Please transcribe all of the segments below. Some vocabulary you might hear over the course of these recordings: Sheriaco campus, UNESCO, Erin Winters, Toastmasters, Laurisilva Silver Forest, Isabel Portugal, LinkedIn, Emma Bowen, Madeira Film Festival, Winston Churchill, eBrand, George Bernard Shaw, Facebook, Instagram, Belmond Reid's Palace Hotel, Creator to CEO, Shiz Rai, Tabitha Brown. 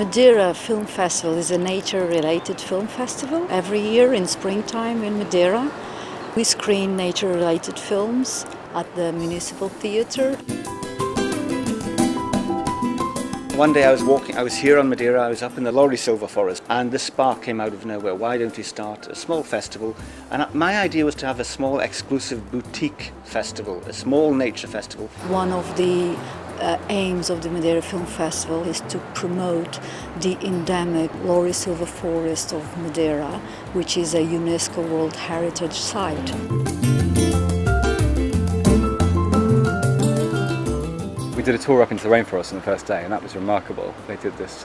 Madeira Film Festival is a nature-related film festival. Every year in springtime in Madeira, we screen nature-related films at the municipal theatre. One day I was here on Madeira, I was up in the Laurisilva Silver Forest, and this spark came out of nowhere. Why don't we start a small festival? And my idea was to have a small exclusive boutique festival, a small nature festival. One of the aims of the Madeira Film Festival is to promote the endemic Laurisilva Forest of Madeira, which is a UNESCO World Heritage Site. We did a tour up into the rainforest on the first day, and that was remarkable. They did this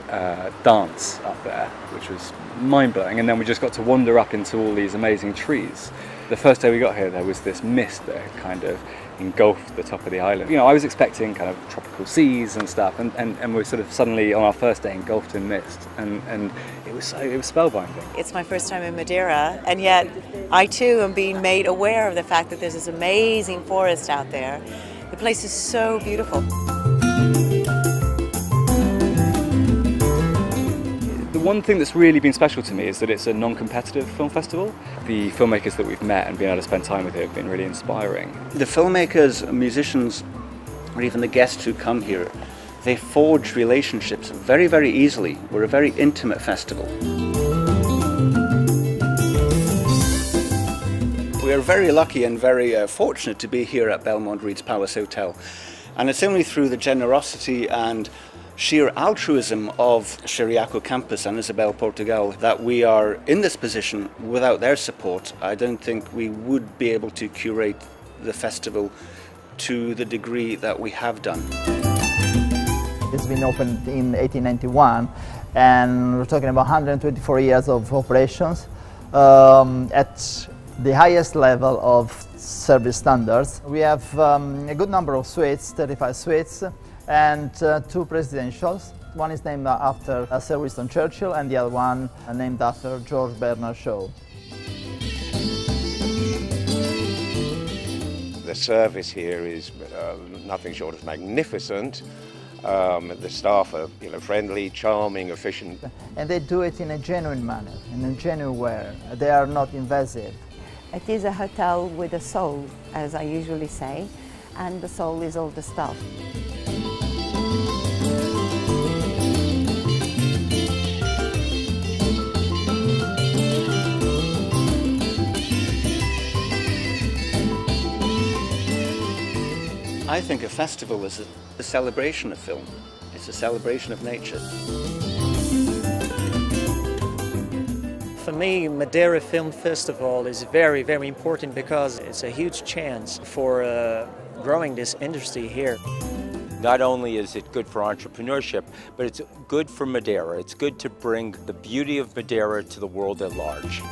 dance up there, which was mind-blowing, and then we just got to wander up into all these amazing trees. The first day we got here, there was this mist that kind of engulfed the top of the island. You know, I was expecting kind of tropical seas and stuff, and we were sort of suddenly on our first day engulfed in mist, and it was spellbinding. It's my first time in Madeira, and yet I too am being made aware of the fact that there's this amazing forest out there. The place is so beautiful. The one thing that's really been special to me is that it's a non-competitive film festival. The filmmakers that we've met and been able to spend time with here have been really inspiring. The filmmakers, musicians, or even the guests who come here, they forge relationships very, very easily. We're a very intimate festival. We are very lucky and very fortunate to be here at Belmond Reid's Palace Hotel, and it's only through the generosity and sheer altruism of Sheriaco Campus and Isabel Portugal that we are in this position. Without their support, I don't think we would be able to curate the festival to the degree that we have done. It's been opened in 1891, and we're talking about 124 years of operations at the highest level of service standards. We have a good number of suites, 35 suites, and two presidentials. One is named after Sir Winston Churchill, and the other one named after George Bernard Shaw. The service here is nothing short of magnificent. The staff are friendly, charming, efficient. And they do it in a genuine manner, in a genuine way. They are not invasive. It is a hotel with a soul, as I usually say, and the soul is all the staff. I think a festival is a celebration of film. It's a celebration of nature. For me, Madeira Film Festival is very, very important because it's a huge chance for growing this industry here. Not only is it good for entrepreneurship, but it's good for Madeira. It's good to bring the beauty of Madeira to the world at large.